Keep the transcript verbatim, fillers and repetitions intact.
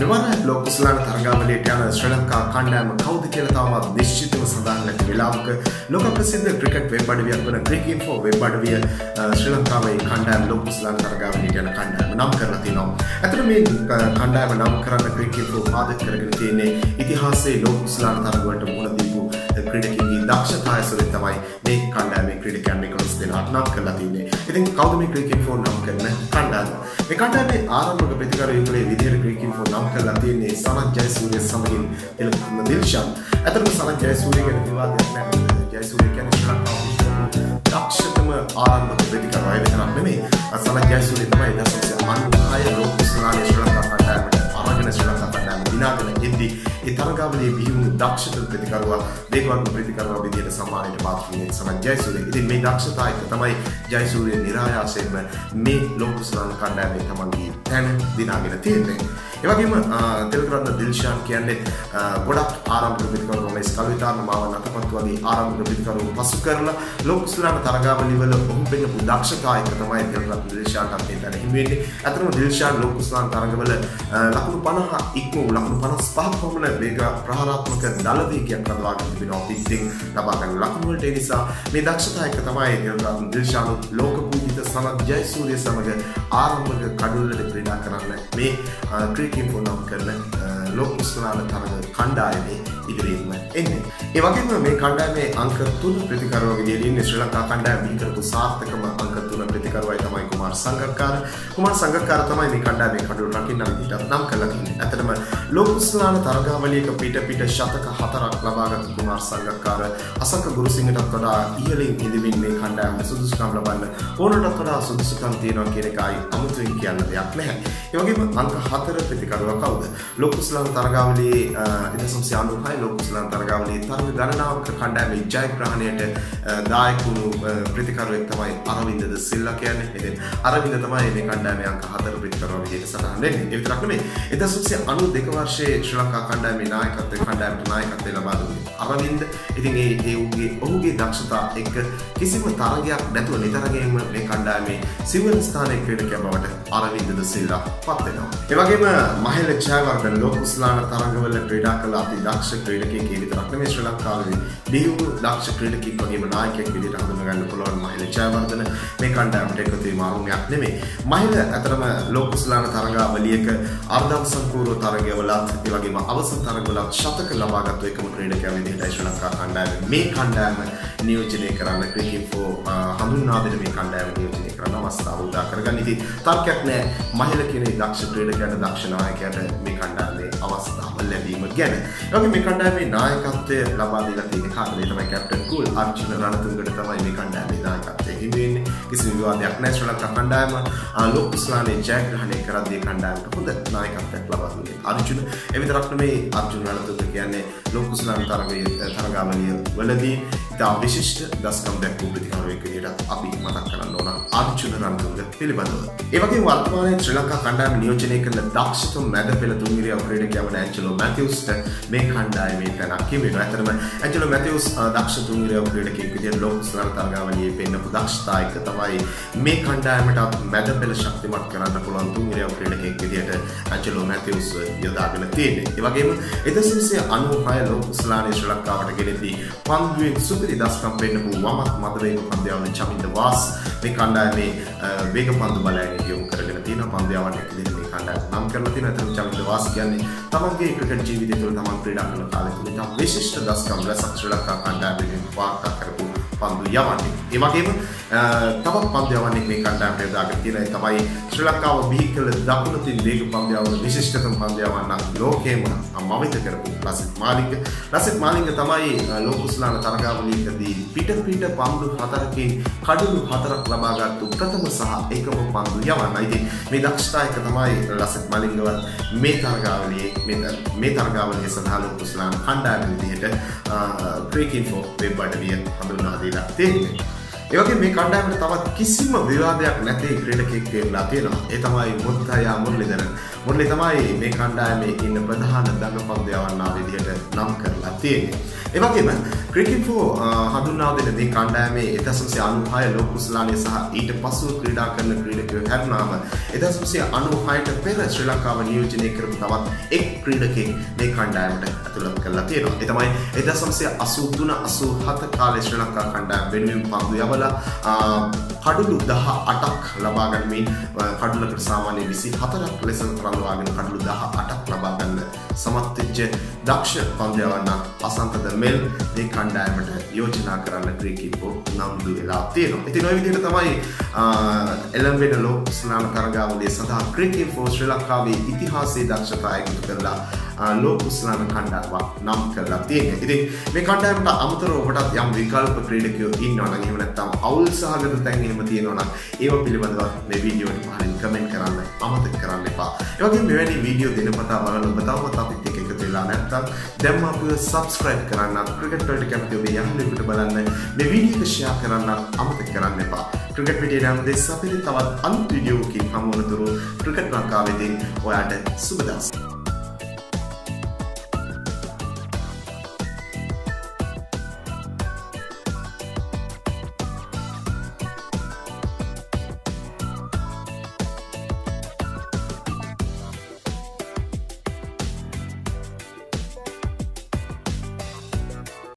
මෙවර බ්ලොග් උසලන තරගාවලියට යන ශ්‍රී ලංකා කණ්ඩායම කවුද කියලා තවමත් නිශ්චිතව සඳහන් නැති වෙලාවක ලෝක ප්‍රසිද්ධ ක්‍රිකට් වෙබ් අඩවියක් වන ක්‍රිකට් ඉන්ෆෝ වෙබ් අඩවිය ශ්‍රී ලංකාවේ කණ්ඩායම බ්ලොග් උසලන තරගාවලියට යන කණ්ඩායම නම් කරලා තිනවා. අතන මේ කණ්ඩායම නම් කරන්න ක්‍රිකට් ඉන්ෆෝ පාදක කරගෙන තියෙන්නේ ඉතිහාසයේ ලෝක උසලන තරගවලට මුහුණ දීපු ක්‍රීඩකයන්ගේ දක්ෂතාවය සොරේ තමයි මේ කණ්ඩායමේ ක්‍රීඩකයන් එකොළොස් දෙනා නම් කරලා තින්නේ. ඉතින් කවුද මේ ක්‍රිකට් ඉන්ෆෝ නම් කරන කණ්ඩායම? මේ කණ්ඩායමේ ආරම්භක ප්‍රතිකාර යුගලේ විදිහට cricket info Latine, Samantije Samantije, el Dilshan. Atar me Samantije que el diván de Samantije que nos trajo. Dakshatama Aranda de Vedika Rai de Ramini. Samantije Suri de Maida se llama. Hay locos en la Sri Lanka Pandam. Amagan en Sri Lanka Pandam. Dinagan en Hindi. Y Taragabli Bihun Dakshatal Pritikarwa. Devan Pritikarwa Vidia Samari de Bathuni. Samantije Suri. Y de May Dakshatai, Tamai, Jaisuri, Niraya Segment. May locos en la Kandam y Tamangi. Ten Dinagan en Tiene. එවගේම තෙල්කරන්න දිල්ෂාන් කියන්නේ ගොඩක් ආරම්භක ප්‍රතිකරුවන් මේ ස්කල්විතාන මාව නැතපත්වාදී ආරම්භක ප්‍රතිකරුවන් පසු කරලා ලෝක උසලන තරගාවලිවල ඔහු වෙනපු දක්ෂතාවයක තමයි තෙල්කරන්න දිල්ෂාන්ට මේකට හිමි වෙන්නේ. අතරම දිල්ෂාන් ලෝක උසලන තරගවල ලකුණු පනහ ඉක්මවු ලකුණු පනස් පහක් පමණ වේග ප්‍රහාරාත්මක දල වේගයක් ලබාගෙන තිබෙනවා. පිස්සින් ලබා ගන්න ලකුණු වලට ඒ නිසා මේ දක්ෂතාවයක තමයි තෙල්කරන්න දිල්ෂාන් ලෝක පූජිත සමත් ජයසූරිය සමග ආරම්භක කඩුවලට ක්‍රීඩා කරන්න මේ ක්‍රිකට් නම් කරන ලෝක උසලන තරග කණ්ඩායමේ ඉදිරියෙම එන්නේ. ඒ වගේම මේ කණ්ඩායමේ අංක තුන ප්‍රතිකරුවා විදියට ඉන්නේ ශ්‍රී ලංකා කණ්ඩායම විතරක සාර්ථකම අංක තුන ප්‍රතිකරුවයි තමයි කුමාර් සංගක්කාර. කුමාර් සංගක්කාර තමයි මේ කණ්ඩායමේ කඩුව රකින්න විදියට නම් කරලා තියෙන්නේ. ඇත්තටම ලෝක උසලන තරගාවලියක පිට පිට ශතක හතරක් ලබාගත් කුමාර් සංගක්කාර අසංක ගුරුසිංහටත් වඩා ඉහළින් ඉදමින් මේ කණ්ඩායම සුදුසුකම් ලබන්න ඕනටත් වඩා සුදුසුකම් තියෙනවා කියන එකයි අමුතුවෙන් කියන්න දෙයක් නැහැ. ඒ වගේම අංක හතර ප්‍රතිකරුවා කවුද? ලෝක උසලන තරගාවලියේ එදසම්සියානුයි ලෝක උසලන තරගාවලියේ තරග ගණනාවක කණ්ඩායමේ ජයග්‍රහණයට දායක වූ ප්‍රතිකරුවෙක් තමයි අරවින්ද ද සිල්ලා කියන්නේ. ඉතින් අරවින්ද තමයි මේ කණ්ඩායමේ අංක හතර ප්‍රතිකරුවා විදිහට සටහන් වෙන්නේ. ඒ විතරක් නෙමෙයි එදසම්සියානුයි දෙක වර්ෂයේ ශ්‍රී ලංකා කණ්ඩායමේ නායකත්වයේ කණ්ඩායමට නායකත්වය ලබා දුන්නේ අරවින්ද. ඉතින් ඒ ඒ ඔහුගේ ඔහුගේ දක්ෂතාව එක්ක කිසිම තරගයක් නැතුව නිතරම මේ කණ්ඩායමේ සිවන ස්ථානයේ ක්‍රීඩකයා බවට අරවින්ද ද සිල්ලා පත් වෙනවා. ඒ වගේම මහල ජයවර්ධන ලෝක උසලන තරගවල ක්‍රීඩා කළ අති දක්ෂ ක්‍රීඩකයෙක් විතරක් නෙමෙයි ශ්‍රී ලංකාවේ දියුණු දක්ෂ ක්‍රීඩකයෙක් වගේම නායකයෙක් විදිහට හඳුනගන්න පුළුවන් මහල ජයවර්ධන මේ කණ්ඩායමට එකතු වීම ආරම්භයක් නෙමෙයි. මහල අතරම ලෝක උසලන තරගාවලියක අර්ධවසංකූර්ව තරගවලත් ඒ වගේම අවසන් තරගවලත් ශතක ලබාගත් එකම ක්‍රීඩකයා විදිහට ශ්‍රී ලංකා කණ්ඩායම මේ කණ්ඩායම නියෝජනය කරන්න ක්‍රිකට් ෆෝ හඳුන්වා දෙන මේ කණ්ඩායම නියෝජනය කරන අවස්ථාව උදා කරගන්න. ඉතින් තර්කයක් නැහැ මහල කියන දක්ෂ ක්‍රීඩකයාට දක්ෂ නායකයෙක් මේ කණ්ඩායමේ අවස්ථාව ලැබීම ගැන. ඒගොල්ලෝ මේ කණ්ඩායමේ නායකත්වය ලබා දීලා තියෙන කාර්යය තමයි කැප්ටන් කුල් අර්ජුන රණතුංගට තමයි මේ කණ්ඩායමේ නායකත්වය හිමි වෙන්නේ. කිසිම විවාදයක් නැහැ ශ්‍රී ලංකා කණ්ඩායම ලෝක උසලනයේ ජයග්‍රහණය කරද්දී කණ්ඩායමට හොඳ නායකත්වයක් ලබා දුන්නේ අර්ජුන. ඒ විතරක් නෙමෙයි අර්ජුන රණතුංග කියන්නේ ලෝක උසලන තරගයේ තරගාවලිය වලදී ඉතා විශිෂ්ට දස්කම් දක්වපු ප්‍රතිකාරයක් විදිහට අපි මතක් කරන්න ඕන අර්ජුන රණතුංග පිළිබඳව. ඒ වගේම වර්තමානයේ ශ්‍රී ලංකා කණ්ඩායම නියෝජනය කරන දක්ෂතම මැද පෙළ තුන්ගිරිය ක්‍රීඩකයාවන ඇන්ජලෝ මැතිව්ස්ට මේ කණ්ඩායමේ තැනක් හිමිවෙනවා. ඇත්තටම ඇන්ජලෝ මැතිව්ස් දක්ෂ තුන්ගිරිය ක්‍රීඩකයෙක් විදිහට ලෝක උසලන තරගාවලියේ පෙන්නපු දක්ෂතායක තමයි මේ කණ්ඩායමට මැද පෙළ ශක්තිමත් කරන්න පුළුවන් තුන්ගිරිය ක්‍රීඩකයෙක් විදිහට ඇන්ජලෝ මැතිව්ස් යොදාගෙන තියෙන්නේ. ඒ වගේම එදසම්සිය අනූහය ලෝක උසලනයේ ශ්‍රී ලංකාවට ගෙනෙද්දී පන්දුවෙන් සුපිරි දස්කම් පෙන්නපු වමත් මදවේග පන්දයාවන චමින්ද වාස් මේ කණ්ඩායමේ වේග පන්දු බලයෙන් යොමු කරගෙන තියෙනවා. පන්දයාවන් එකදින මේ කණ්ඩායම නම් කරලා තියෙනවා. චමින්ද වාස් කියන්නේ තමන්ගේ ක්‍රිකට් ජීවිතය තුළ තමන් ක්‍රීඩා කරන කාලය තුළ ඉතා විශිෂ්ට දස්කම් රැසක් ශ්‍රී ලංකා කණ්ඩායමෙන් වාර්තා කරපු පන්දු යවන්නේ. ඒ වගේම තවත් පන්දු යවන්නේ මේ කණ්ඩායමට යොදාගෙන තියෙන ඒ තමයි ශ්‍රී ලංකාව බිහි කළ දකුණු තින් වේග පන්දු යවන විශිෂ්ටතම පන්දු යවන්නක් ලෝකේම අමවිත කරපු ලසිත් මාලිංග. ලසිත් මාලිංග තමයි ලෝක උසලන තරගාවලියකදී පිට පිට පන්දු හතරකින් කඩලු හතරක් ලබාගත්තු ප්‍රථම සහ එකම පන්දු යවන්නයි. ඉතින් මේ දක්ෂතාවයක තමයි ලසිත් මාලිංගව මේ තරගාවලියේ මේ තරගාවලිය සඳහා ලෝක උසලන කණ්ඩායම විදිහට ක්‍රිකට් ඉන්ෆෝ වෙබ් අඩවිය හඳුන්වා දීලා තියෙනවා. ඒ වගේ මේ කණ්ඩායමට තවත් කිසිම විවාදයක් නැති ක්‍රීඩකයෙක් වෙලා තියෙනවා. ඒ තමයි මුත්තයා මුරලිදරන්. මුලින් තමයි මේ කණ්ඩායමේ ඉන්න ප්‍රධාන දඟපන්දයවන්නා විදිහට නම් කරලා තියෙන්නේ. ඒ වගේම ක්‍රිකට් ෆෝ හඳුන්වා දෙන මේ කණ්ඩායමේ එකොළහසය අනුවහය ලෝක කුසලානය සහ ඊට පසුව ක්‍රීඩා කරන ක්‍රීඩකයෝ හැරුණාම එකොළහසය අනුවහයට පෙර ශ්‍රී ලංකාව නියෝජනය කරපු තවත් එක් ක්‍රීඩකෙක් මේ කණ්ඩායමට ඇතුළත් කරලා තියෙනවා. ඒ තමයි එකොළහසය අසූ තුන අසූ හත කාලේ ශ්‍රී ලංකා කණ්ඩායම වෙනුවෙන් පන්දු යවලා කඩළු දහ අටක් ලබා ගන්න කඩළකට සාමාන්‍ය විසි හතරක් ලෙස රඳවාගෙන කඩළු දහ අටක් ලබා ගන්න සමන්තිජ දක්ෂ පන්දයවන්නා අසන්කද මෙල් මේ කණ්ඩායමට යෝජනා කරන්න ක්‍රීඩකෝ නම්දු වෙලා තියෙනවා. ඉතින් ඔය විදිහට තමයි එළඹ වෙන ලෝක ස්නාන තරගාවලිය සඳහා ක්‍රිකට් ෆෝ ශ්‍රී ලංකාවේ ඉතිහාසයේ දක්ෂතා එකතු කරලා ලෝක ස්නාන කණ්ඩායමක් නම් කරලා තියෙනවා. ඉතින් මේ කණ්ඩායමට අමතරව ඔබටත් යම් විකල්ප ක්‍රීඩකයෝ ඉන්නවා නම් එහෙම නැත්නම් අවුල් සහගත තැන් එහෙම තියෙනවා නම් ඒව පිළිබඳව මේ වීඩියෝ එක පහලින් කමෙන්ට් කරන්න අමතක කරන්න එපා. ඒ වගේම මෙවැනි වීඩියෝ දිනපතා බලන ඔබ තවමත් අපිත් එක්ක එකතු වෙලා නැත්නම් දැන්ම අපිව subscribe කරන්න, ක්‍රිකට් වලට කැමති ඔබ යහළු පිට බලන්න, මේ වීඩියෝ එක share කරන්න අමතක කරන්න එපා. ක්‍රිකට් වීඩියෝ නම් දෙස් අපිට තවත් අලුත් වීඩියෝ එකකින් හමු වෙනතුරු ක්‍රිකට් ලංකාවේදී ඔයාට සුබ දවසක්.